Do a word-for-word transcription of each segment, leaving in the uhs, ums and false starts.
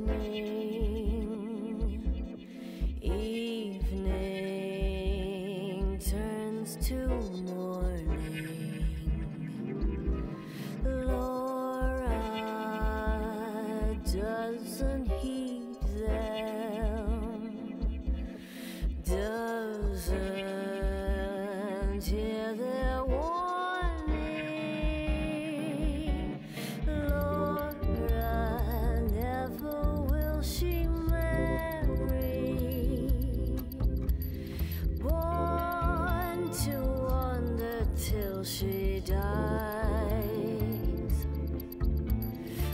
Evening, evening turns to morning. Laura doesn't heed them, doesn't hear their warning. She dies.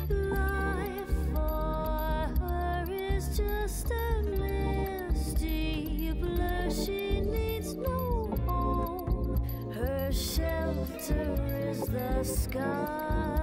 Life for her is just a misty blur. She needs no home. Her shelter is the sky.